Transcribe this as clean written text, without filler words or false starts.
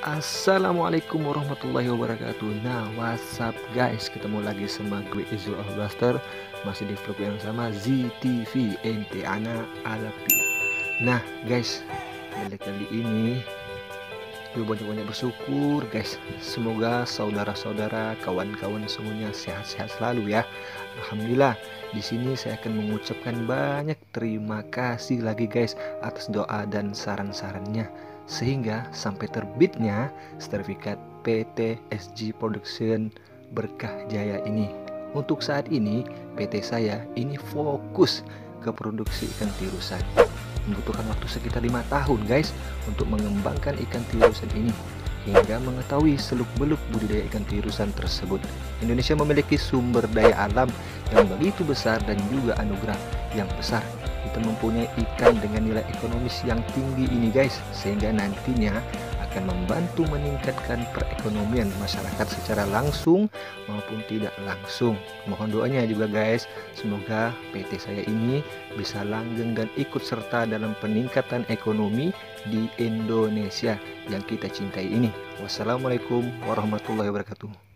Assalamualaikum warahmatullahi wabarakatuh. Nah, what's up guys, ketemu lagi sama gue izoel Ahwal Blaster, masih di vlog yang sama ZTV NT Ana Alpi. Nah guys, kali ini gue banyak-banyak bersyukur guys. Semoga saudara-saudara, kawan-kawan semuanya sehat-sehat selalu ya. Alhamdulillah, di sini saya akan mengucapkan banyak terima kasih lagi guys atas doa dan saran-sarannya, sehingga sampai terbitnya sertifikat PT SG Production Berkah Jaya ini. Untuk saat ini PT saya ini fokus ke produksi ikan tirusan. Membutuhkan waktu sekitar 5 tahun guys untuk mengembangkan ikan tirusan ini hingga mengetahui seluk-beluk budidaya ikan tirusan tersebut. Indonesia memiliki sumber daya alam yang begitu besar dan juga anugerah yang besar. Kita mempunyai ikan dengan nilai ekonomis yang tinggi ini guys, sehingga nantinya akan membantu meningkatkan perekonomian masyarakat secara langsung maupun tidak langsung. Mohon doanya juga guys, semoga PT saya ini bisa langgeng dan ikut serta dalam peningkatan ekonomi di Indonesia yang kita cintai ini. Wassalamualaikum warahmatullahi wabarakatuh.